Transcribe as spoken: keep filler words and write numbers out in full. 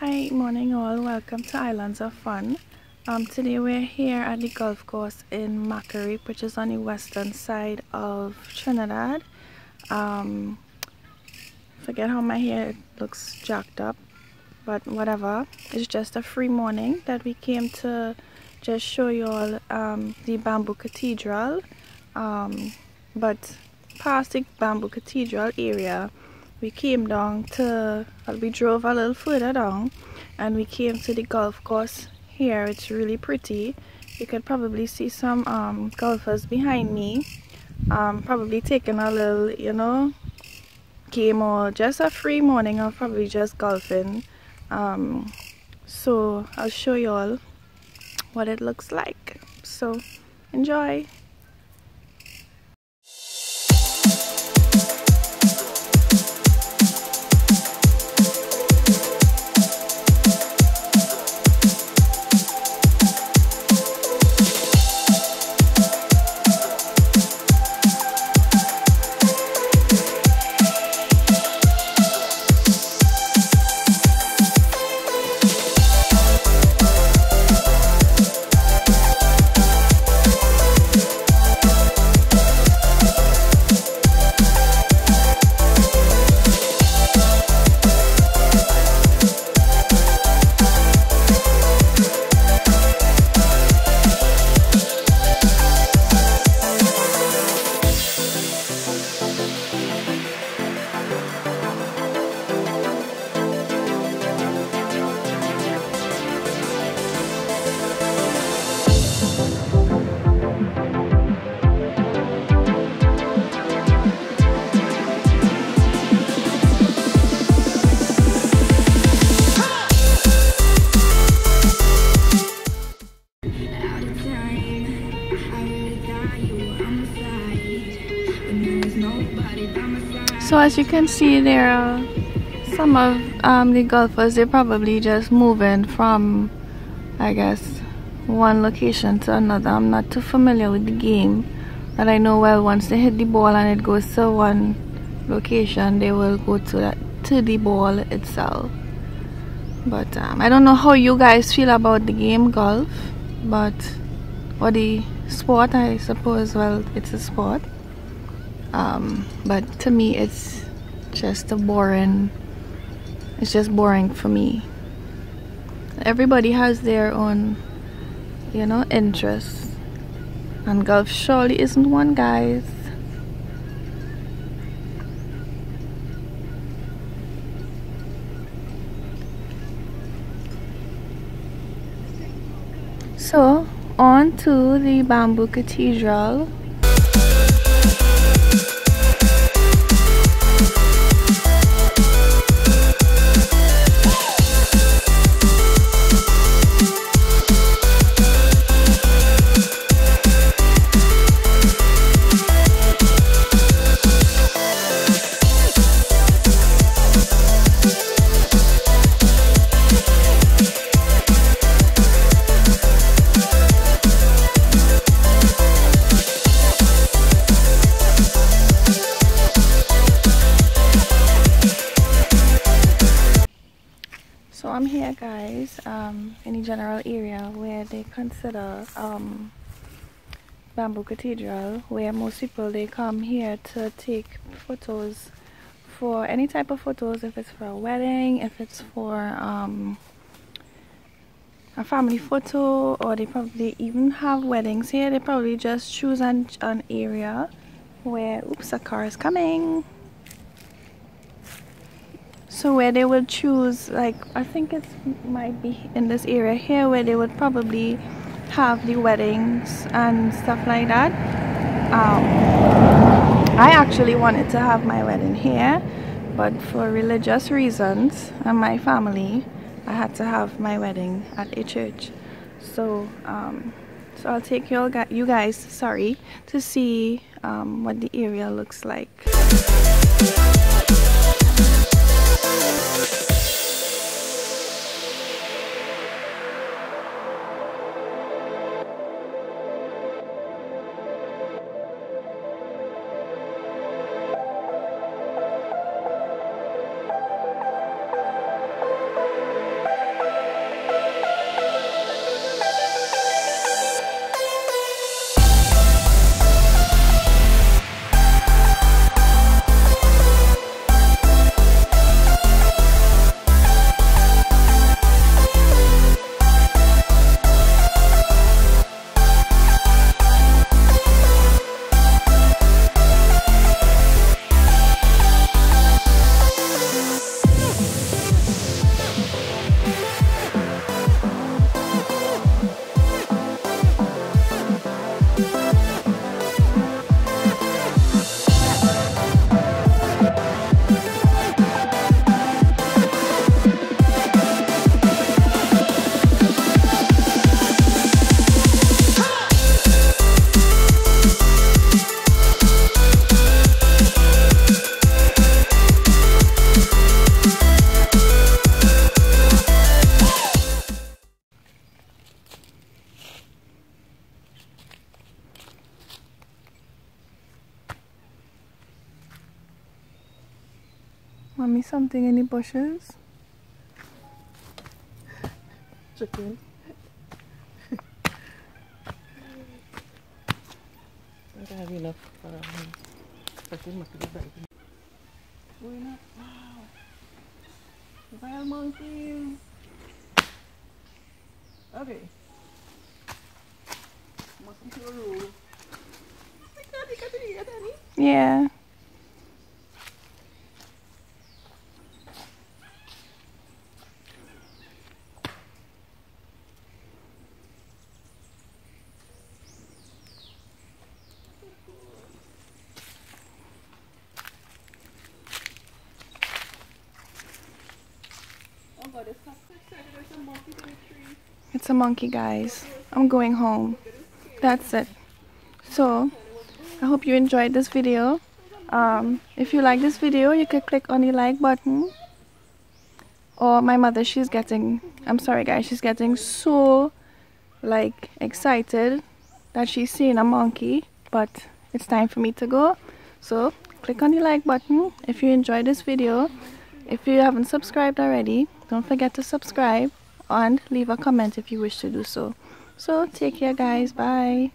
Hi, morning all, welcome to Islands of Fun. Um, today we're here at the golf course in Macarib, which is on the western side of Trinidad. Um, forget how my hair looks jacked up, but whatever. It's just a free morning that we came to just show you all um, the Bamboo Cathedral. Um, but past the Bamboo Cathedral area, we came down to, well, we drove a little further down and we came to the golf course here. It's really pretty. You could probably see some um, golfers behind me, um, probably taking a little, you know, game or just a free morning of probably just golfing. Um, so I'll show you all what it looks like. So enjoy. So as you can see, there are some of um, the golfers. They're probably just moving from, I guess, one location to another. I'm not too familiar with the game, but I know, well, once they hit the ball and it goes to one location, they will go to that, to the ball itself. But um, I don't know how you guys feel about the game golf, but or the sport, I suppose. Well, it's a sport. Um, but to me, it's just a boring, it's just boring for me. Everybody has their own, you know, interests. And golf surely isn't one, guys. So, on to the Bamboo Cathedral. So I'm here, guys, um, in the general area where they consider um, Bamboo Cathedral, where most people, they come here to take photos, for any type of photos, if it's for a wedding, if it's for um, a family photo, or they probably even have weddings here. They probably just choose an, an area where, oops, a car is coming. So where they will choose, like, I think it might be in this area here where they would probably have the weddings and stuff like that. Um, I actually wanted to have my wedding here, but for religious reasons and my family, I had to have my wedding at a church. So, um, so I'll take you all, you guys, sorry, to see um, what the area looks like. Mommy, something in the bushes? Chicken. I don't have enough for um, macarib right now. We're not, wow. Wild monkeys. Okay. Yeah. It's a monkey, guys. I'm going home. That's it. So I hope you enjoyed this video. Um, if you like this video, you can click on the like button. Or my mother, she's getting, I'm sorry guys, she's getting so like excited that she's seeing a monkey, but it's time for me to go. So click on the like button if you enjoyed this video. If you haven't subscribed already, don't forget to subscribe and leave a comment if you wish to do so. So take care guys, bye.